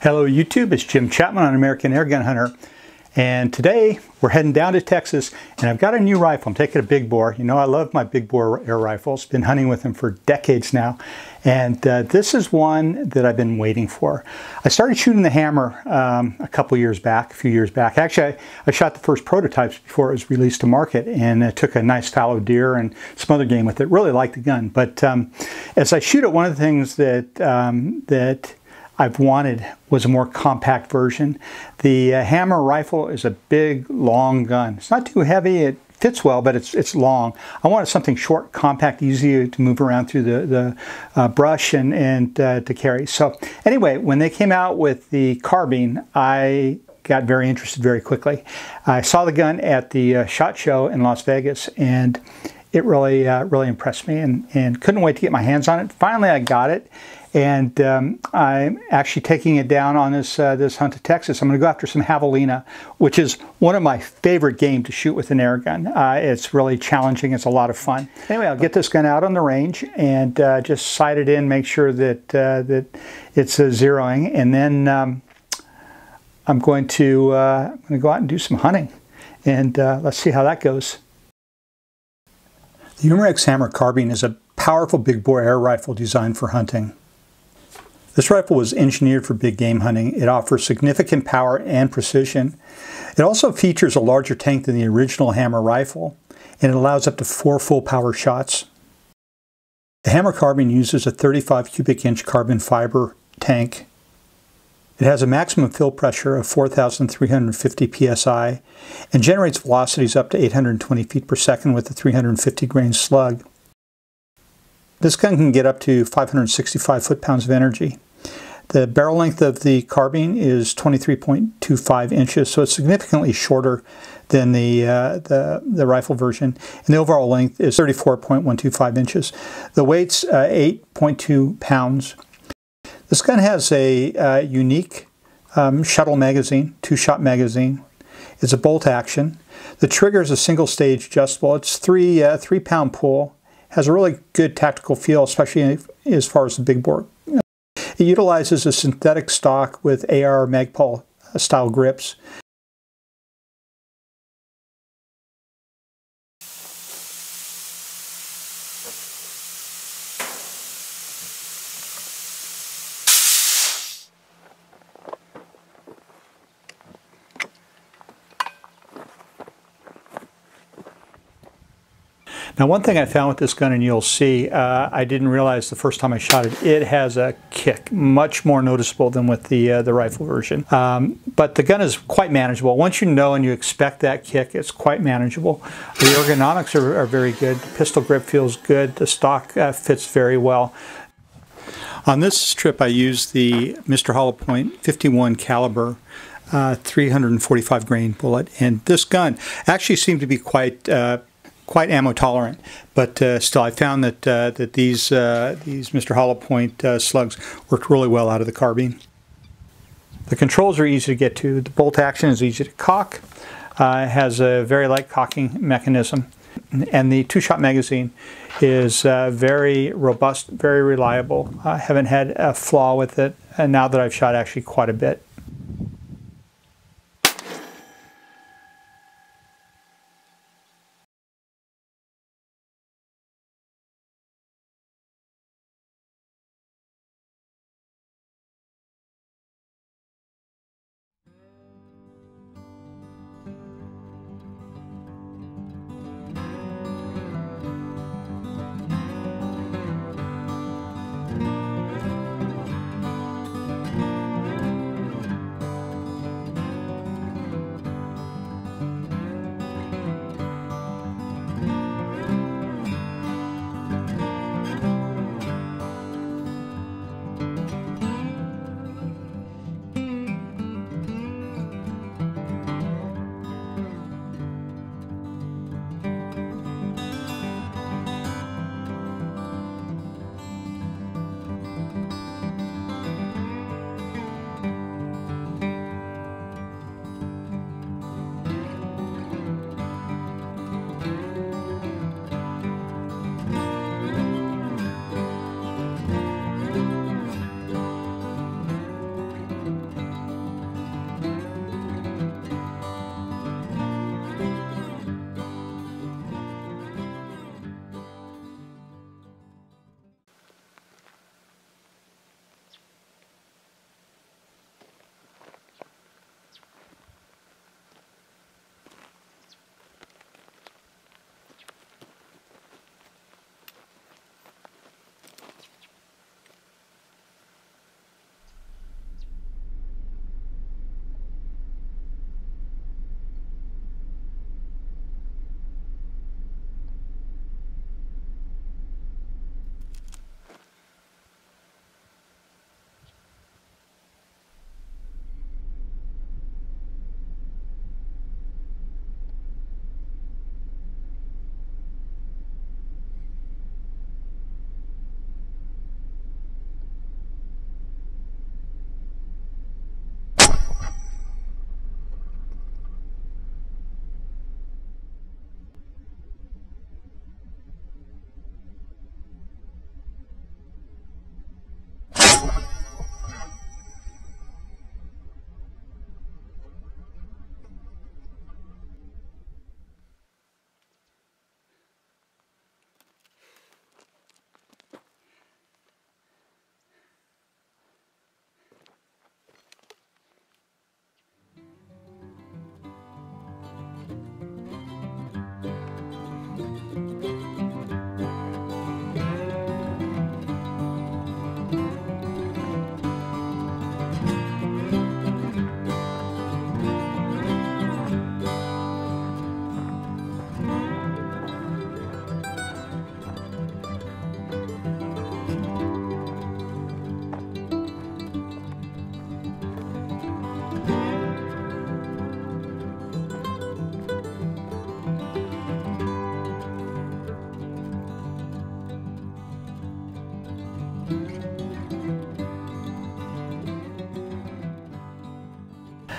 Hello YouTube, it's Jim Chapman on American Air Gun Hunter, and today we're heading down to Texas and I've got a new rifle. I'm taking a big bore. You know I love my big bore air rifles, been hunting with them for decades now, and this is one that I've been waiting for. I started shooting the hammer a few years back. Actually I shot the first prototypes before it was released to market, and I took a nice fallow deer and some other game with it. Really liked the gun, but as I shoot it, one of the things that that I've wanted was a more compact version. The hammer rifle is a big, long gun. It's not too heavy, it fits well, but it's long. I wanted something short, compact, easy to move around through the brush and to carry. So anyway, when they came out with the carbine, I got very interested very quickly. I saw the gun at the SHOT Show in Las Vegas, and it really, really impressed me, and couldn't wait to get my hands on it. Finally, I got it, and I'm actually taking it down on this this hunt to Texas. I'm going to go after some javelina, which is one of my favorite game to shoot with an air gun. It's really challenging. It's a lot of fun. Anyway, I'll get this gun out on the range and just sight it in, make sure that that it's zeroing, and then I'm going to go out and do some hunting, and let's see how that goes. The Umarex Hammer Carbine is a powerful big bore air rifle designed for hunting. This rifle was engineered for big game hunting. It offers significant power and precision. It also features a larger tank than the original Hammer rifle, and it allows up to 4 full power shots. The Hammer Carbine uses a 35 cubic inch carbon fiber tank. It has a maximum fill pressure of 4,350 psi and generates velocities up to 820 feet per second with a 350 grain slug. This gun can get up to 565 foot-pounds of energy. The barrel length of the carbine is 23.25 inches, so it's significantly shorter than the rifle version. And the overall length is 34.125 inches. The weight's 8.2 pounds. This gun has a unique shuttle magazine, 2-shot magazine. It's a bolt action. The trigger is a single-stage adjustable. It's 3-pound pull. Has a really good tactical feel, especially as far as the big bore. It utilizes a synthetic stock with AR Magpul style grips. Now, one thing I found with this gun, and you'll see, I didn't realize the first time I shot it, it has a kick, much more noticeable than with the rifle version. But the gun is quite manageable. Once you know and you expect that kick, it's quite manageable. The ergonomics are very good. The pistol grip feels good. The stock fits very well. On this trip, I used the Mr. Hollow Point 51 caliber 345 grain bullet, and this gun actually seemed to be quite ammo tolerant, but still I found that these Mr. Hollow Point slugs worked really well out of the carbine. The controls are easy to get to. The bolt action is easy to cock. It has a very light cocking mechanism, and the 2-shot magazine is very robust, very reliable. I haven't had a flaw with it, and now that I've shot actually quite a bit.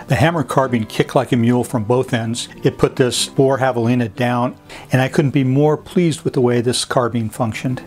The hammer carbine kicked like a mule from both ends. It put this bore javelina down, and I couldn't be more pleased with the way this carbine functioned.